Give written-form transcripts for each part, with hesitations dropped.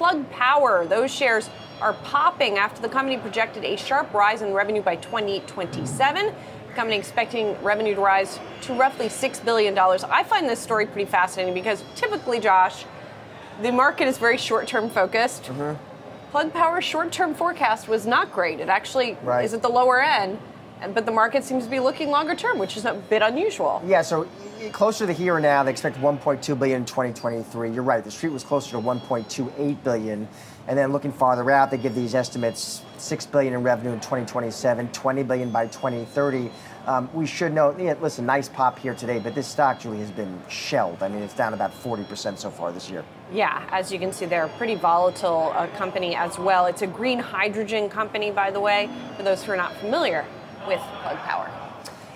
Plug Power, those shares are popping after the company projected a sharp rise in revenue by 2027. The company expecting revenue to rise to roughly $6 billion. I find this story pretty fascinating because typically, Josh, the market is very short-term focused. Plug Power's short-term forecast was not great. It actually is at the lower end, but the market seems to be looking longer term, which is a bit unusual. Yeah, so closer to here now, they expect $1.2 billion in 2023. You're right, the street was closer to $1.28 billion. And then looking farther out, they give these estimates, $6 billion in revenue in 2027, $20 billion by 2030. We should note, listen, nice pop here today, but this stock, Julie, has been shelled. I mean, it's down about 40% so far this year. Yeah, as you can see, they're a pretty volatile company as well. It's a green hydrogen company, by the way, for those who are not familiar with Plug Power.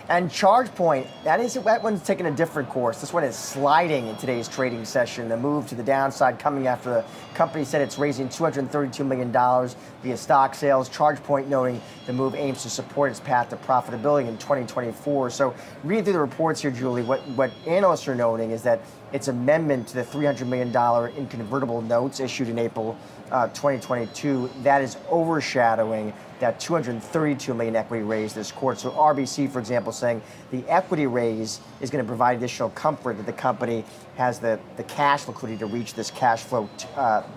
And ChargePoint, that one's taking a different course. This one is sliding in today's trading session. The move to the downside coming after the company said it's raising $232 million via stock sales. ChargePoint noting the move aims to support its path to profitability in 2024. So read through the reports here, Julie. What analysts are noting is that its amendment to the $300 million in convertible notes issued in April 2022, that is overshadowing that $232 million equity raise this quarter. So RBC, for example, saying the equity raise is going to provide additional comfort that the company has the cash liquidity to reach this cash flow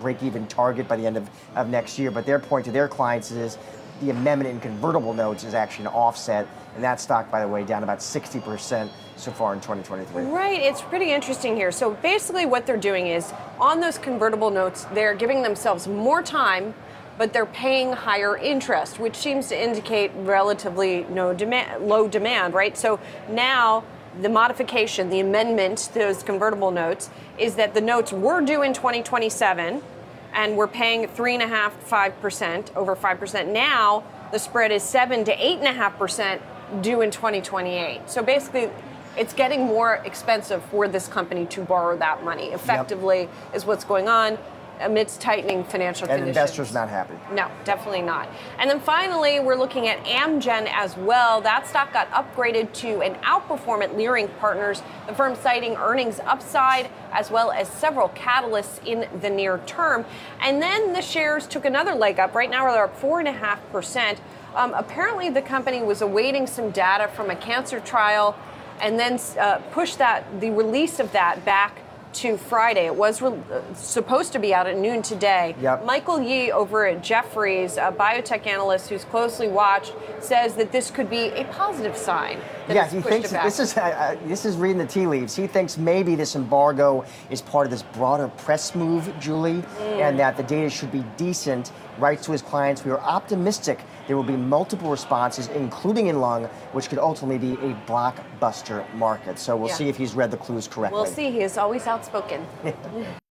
break-even target by the end of next year. But their point to their clients is the amendment in convertible notes is actually an offset. And that stock, by the way, down about 60% so far in 2023. Right, it's pretty interesting here. So basically what they're doing is on those convertible notes, they're giving themselves more time, but they're paying higher interest, which seems to indicate relatively low demand, right? So now the modification, the amendment to those convertible notes is that the notes were due in 2027 and we're paying 3.5%, over 5%. Now the spread is 7% to 8.5% due in 2028. So basically, it's getting more expensive for this company to borrow that money effectively is what's going on amidst tightening financial conditions. And investors not happy. No, definitely not. And then finally, we're looking at Amgen as well. That stock got upgraded to an outperform at Leerink Partners, the firm citing earnings upside as well as several catalysts in the near term. And then the shares took another leg up. Right now, they're up 4.5%. Apparently, the company was awaiting some data from a cancer trial and then pushed the release of that back to Friday. It was supposed to be out at noon today. Michael Yee over at Jefferies, a biotech analyst who's closely watched, says that this could be a positive sign. Yeah, he thinks this is reading the tea leaves. He thinks maybe this embargo is part of this broader press move, Julie, and that the data should be decent. Writes to his clients, we are optimistic there will be multiple responses, including in lung, which could ultimately be a blockbuster market. So we'll see if he's read the clues correctly. We'll see. He is always outspoken.